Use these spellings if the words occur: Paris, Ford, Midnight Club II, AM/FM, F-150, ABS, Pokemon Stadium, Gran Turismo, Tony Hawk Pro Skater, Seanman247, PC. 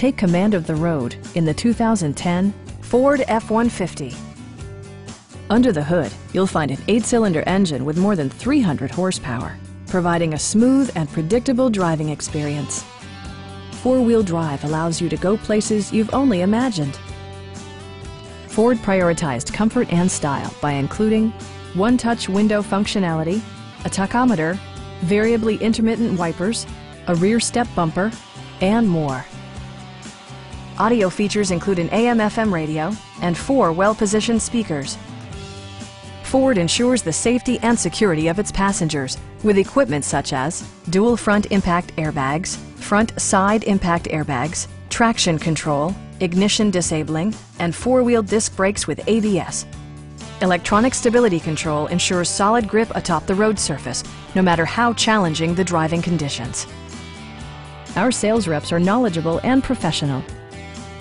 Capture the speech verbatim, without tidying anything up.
Take command of the road in the two thousand ten Ford F one fifty. Under the hood, you'll find an eight-cylinder engine with more than three hundred horsepower, providing a smooth and predictable driving experience. Four-wheel drive allows you to go places you've only imagined. Ford prioritized comfort and style by including one-touch window functionality, a tachometer, variably intermittent wipers, a rear step bumper, and more. Audio features include an A M F M radio and four well-positioned speakers. Ford ensures the safety and security of its passengers with equipment such as dual front impact airbags, front side impact airbags, traction control, ignition disabling, and four-wheel disc brakes with A B S. Electronic stability control ensures solid grip atop the road surface, no matter how challenging the driving conditions. Our sales reps are knowledgeable and professional.